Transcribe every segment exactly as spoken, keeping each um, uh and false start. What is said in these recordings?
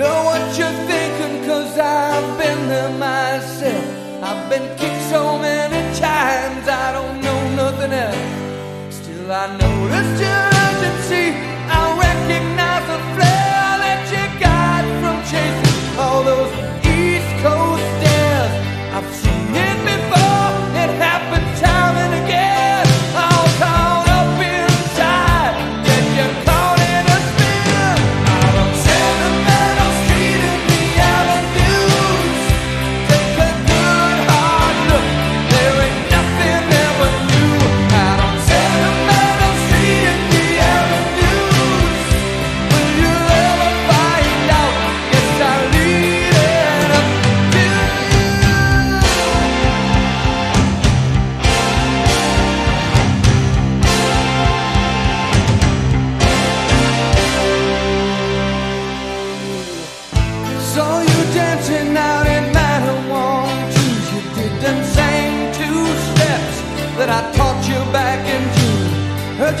know what you're thinking, cause I've been there myself. I've been kicked so many times, I don't know nothing else. Still I noticed your urgency, I recognize the flare that you got from chasing all those East Coast stairs. I've seen it before, it happened time and again.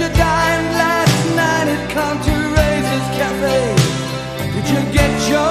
Dying last night at Contour Razor's Cafe. Did you get your